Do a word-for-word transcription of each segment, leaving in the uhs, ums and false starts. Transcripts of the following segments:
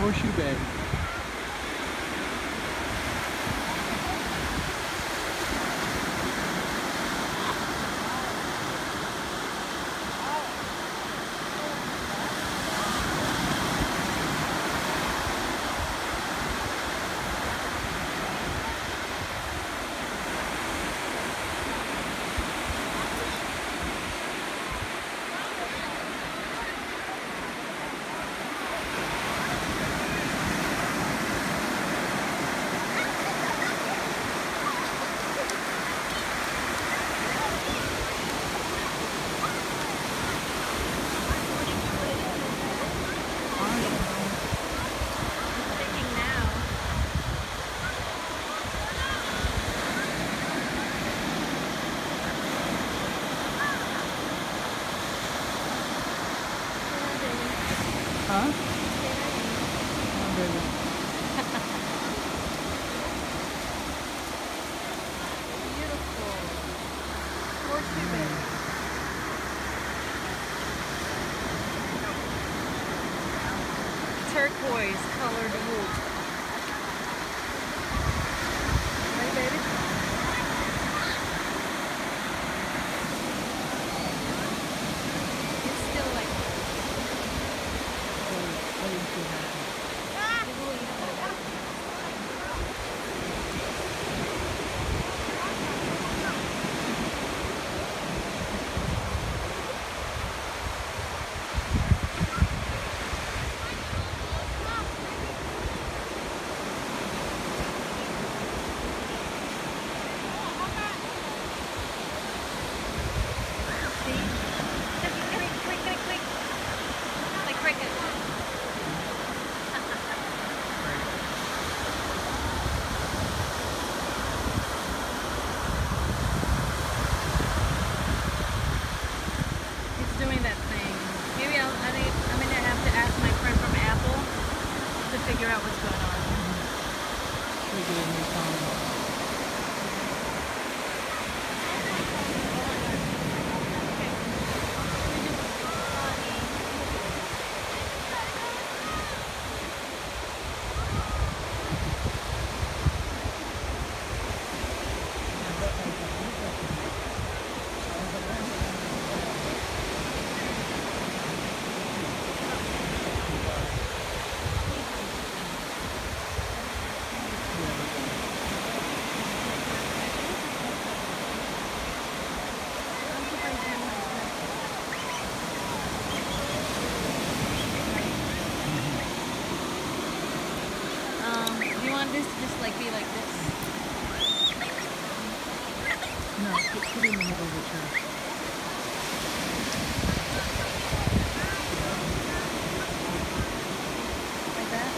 Horseshoe Bay. Huh? Beautiful. Horseshoe Bay. Turquoise colored wood. Right, baby? It's still like that. Figure out what's going on. Mm-hmm. We gave me this to just like be like this. No, put, put it in the middle of the church. Like that?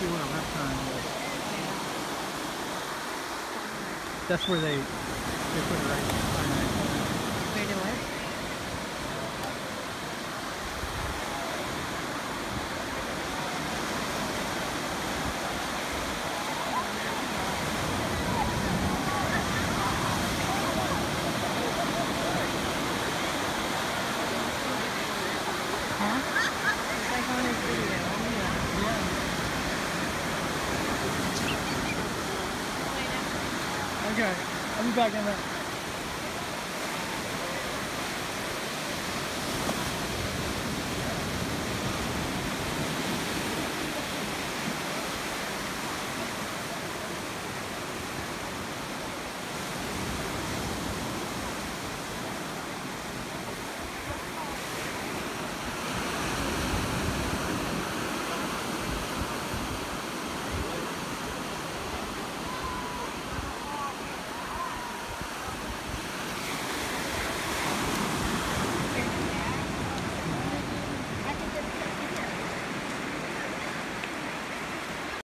see what a reptile is. That's where they, they put it right behind. Where do what? Okay, I'll be back in a minute.